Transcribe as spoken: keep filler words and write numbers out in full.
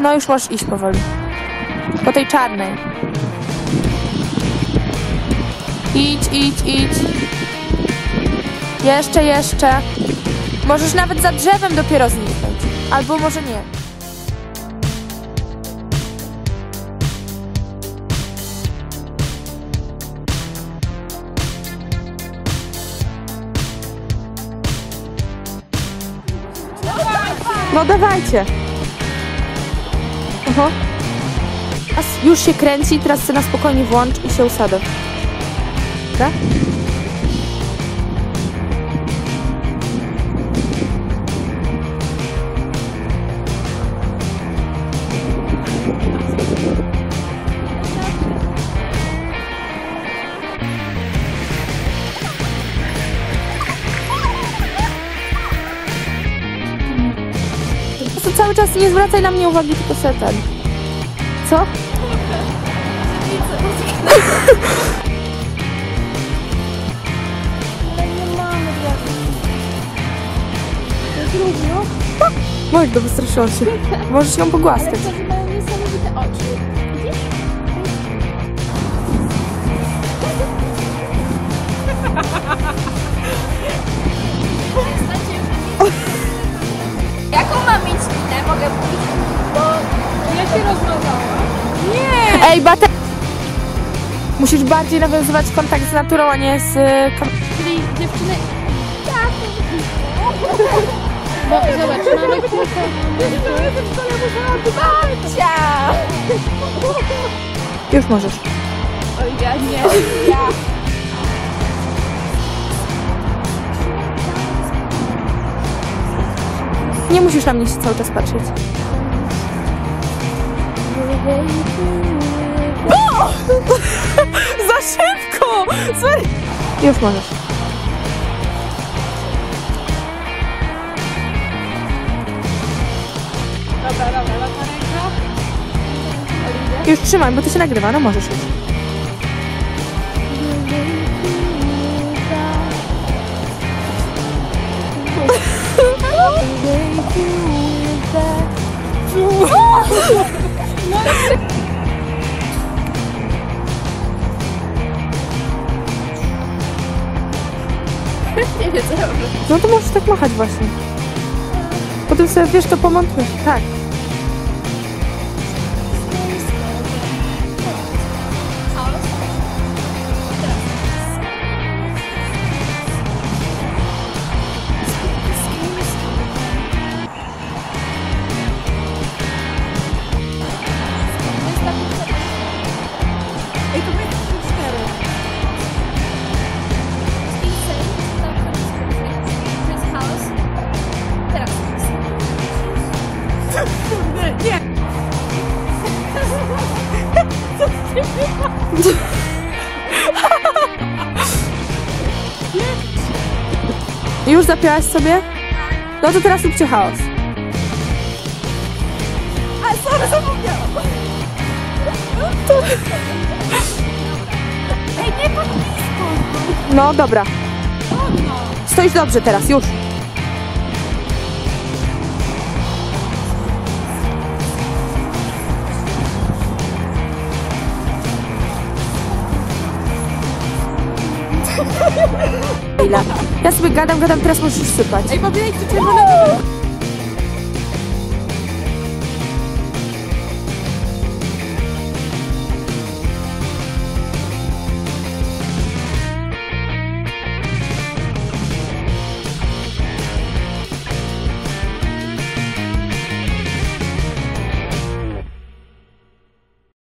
No już możesz iść powoli. Po tej czarnej. Idź, idź, idź. Jeszcze, jeszcze. Możesz nawet za drzewem dopiero zniknąć. Albo może nie. No dawajcie. Aha. A już się kręci, teraz se na spokojnie włącz i się usadę. Tak? Cały czas nie zwracaj na mnie uwagi, tylko se ten. Co? Ale nie mamy wiatru. Mój, to wystraszyłam się. Możesz ją pogłaskać. Ale mają niesamowite oczy. Widzisz? Jaką mam mieć minę? Mogę pójść? Bo ja się rozmazałam. Nie! Ej, Bate! Musisz bardziej nawiązywać kontakt z naturą, a nie z... Czyli dziewczyny... Tak! Bo zobacz, mamy kłótę... Babcia! Już możesz. Oj, ja nie, ja. Nie musisz na mnie się cały czas patrzeć. O! Za szybko! Sorry. Już możesz. Dobra, dobra, dobra. Już trzymaj, bo to się nagrywa, no możesz już. Nie wiem, co robię. No to możesz tak machać właśnie. Potem sobie, wiesz, to pomątujesz. Tak. Nie! Co ty wypadł? Już zapiałaś sobie? No to teraz róbcie chaos. A, sorry, zapomniałam! Ej, nie pod blisko! No, dobra. Stoisz dobrze teraz, już. Ja sobie gadam, gadam, teraz możesz już sypać. Ej, bo biegaj, to czerwone.